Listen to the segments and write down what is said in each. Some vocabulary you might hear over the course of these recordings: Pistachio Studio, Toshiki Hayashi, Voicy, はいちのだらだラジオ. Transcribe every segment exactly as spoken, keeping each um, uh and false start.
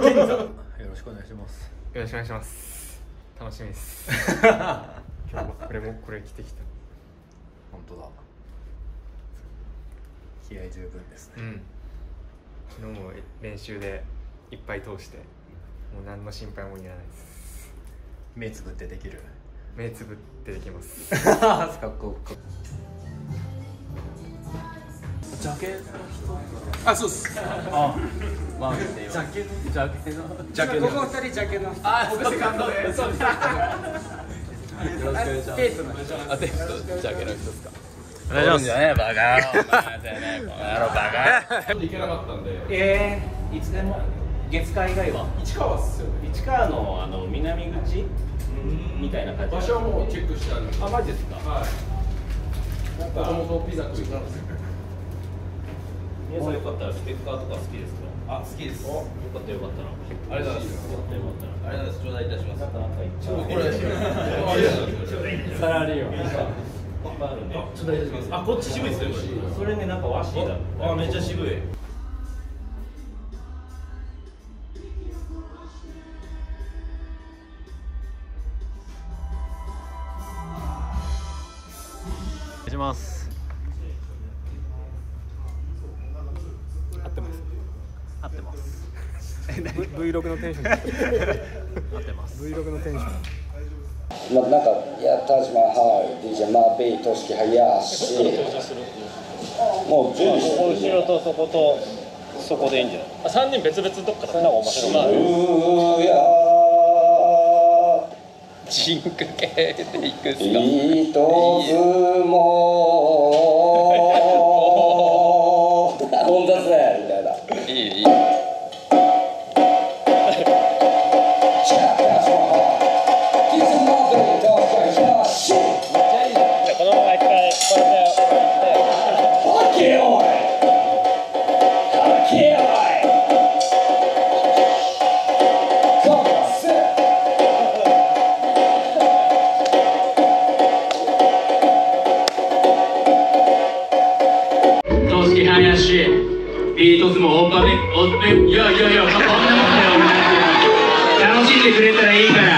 健さん、よろしくお願いします。よろしくお願いします。楽しみです。今日はこれもこれ着てきた。本当だ。気合十分ですね。うん、昨日も練習でいっぱい通して、もう何の心配もいらないです。目つぶってできる。目つぶってできます。かっこいい。ジャケの人あ、そうっす。あ、まあ、ジャケのジャケのジャケの。ここ二人ジャケの人。あ、そうです。そうです。よろしくお願いします。デートの人。あ、デートジャケの人ですか。お願いします。ね、バカ。バカ。行けなかったんで。ええ、いつでも月火以外は。市川っすよね。市川のあの南口みたいな感じ。場所はもうチェックしてある。あ、マジですか。はい。なんかもともとピザ食いなんですよ。皆さんよかったらステッカーとか好きですか？あ、好きです。よかったよかったら。ありがとうございます。よかったよかったら。ありがとうございます。頂戴いたします。なんかなんか一応これですよ。サラリーマン。あるね。頂戴いたします。あ、こっち渋いですよ。それね、なんか和紙だ。あ、めっちゃ渋い。失礼します。合ってます。ブイろく のテンション。合ってます。ブイろく のテンション。ま、なんか、やったしまは、ディージェー マーベイ、トシキ、ハヤシ。もう、準備してる。後ろとそこと、そこでいいんじゃない。あ、三人別々どっか。それなんか面白いな。うや。人格系でいくっすか。一つも。混雑ね、みたいな。いい、いい。ビートスもオーパーでオープン、よいよいよ、こんなもんだよ、お前楽しんでくれたらいいから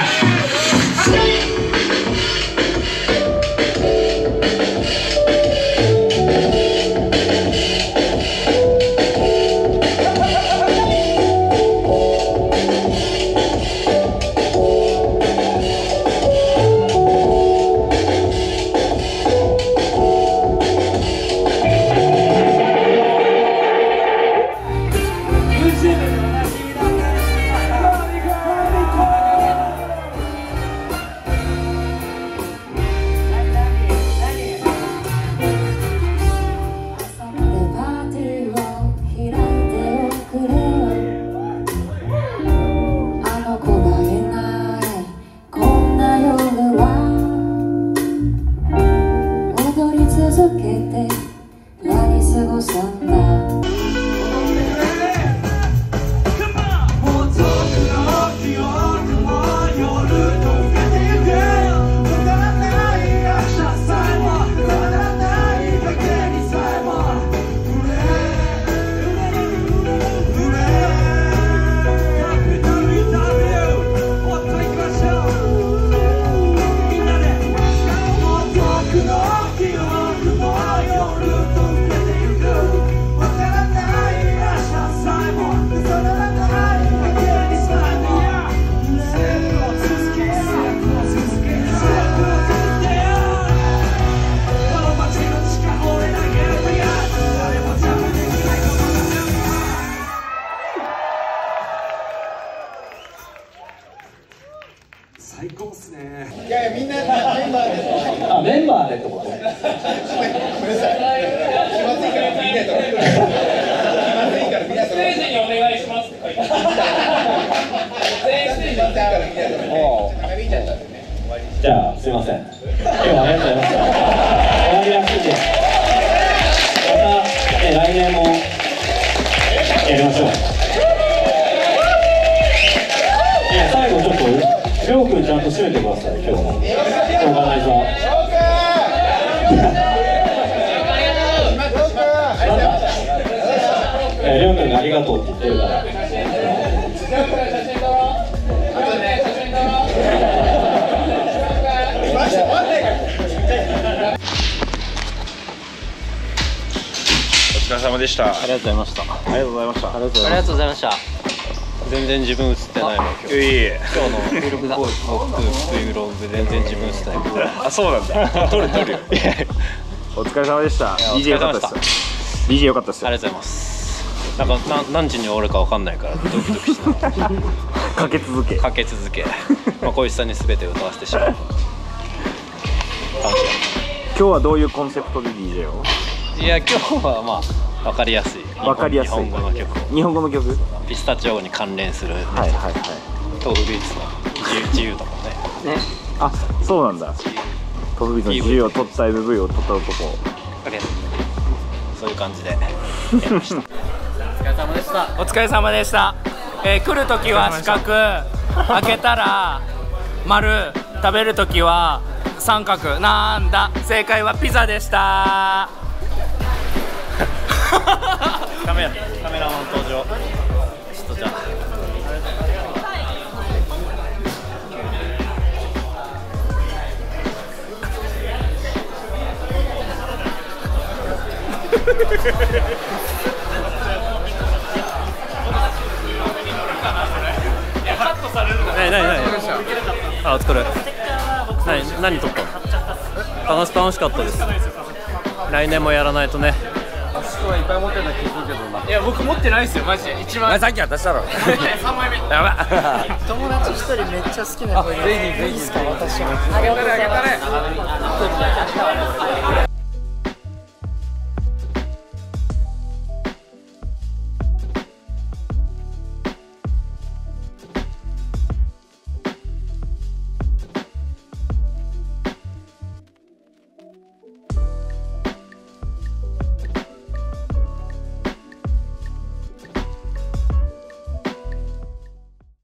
最高っすね。いやいや、みんなメンバーで。あ、メンバーでってことね。ごめんなさい。気まずいから見ないと。気まずいから見ないと。ステージにお願いしますって書いてある。じゃあ、すいません。今日はありがとうございました。終わりらしいです。また、ね、来年もやりましょう。りょうくんちゃんと締めてください。今日もお伺いします。りょうくんがありがとうって言ってるから。様でした。ありがとうございました。ありがとうございました。ありがとうございました。全然自分映ってないの今日。いい。今日のブログだ。ブログ全然自分映ってない。あ、そうなんだ。撮る撮るよ。お疲れ様でした。ディージェー 良かったです。ディージェー 良かったです。ありがとうございます。なんか何時に終わるかわかんないからドキドキしながら。かけ続け。かけ続け。まあ小石さんに全て歌わせてしまう。今日はどういうコンセプトで ディージェー を？いや今日はまあ分かりやすい分かりやすい日本語の曲を日本語の曲ピスタチオに関連するはいはいはい豆腐ビーツの自由とかねねあそうなんだ豆腐ビーツの自由を取った エムブイ を取った男そういう感じでお疲れ様でしたお疲れ様でした来るときは四角開けたら丸食べるときは三角なんだ正解はピザでしたカメラ、カメラマン登場。ちょっとじゃあ。ないないない。あ、お疲れ。何、何撮ったの？楽し、楽しかったです。来年もやらないとね。いっぱい持ってるの聞くけどな。いや僕持ってないですよマジで。一番。さっき渡したろ。三枚目。やば。友達一人めっちゃ好きな子いる。ぜひぜひ。あげたれあげたれ。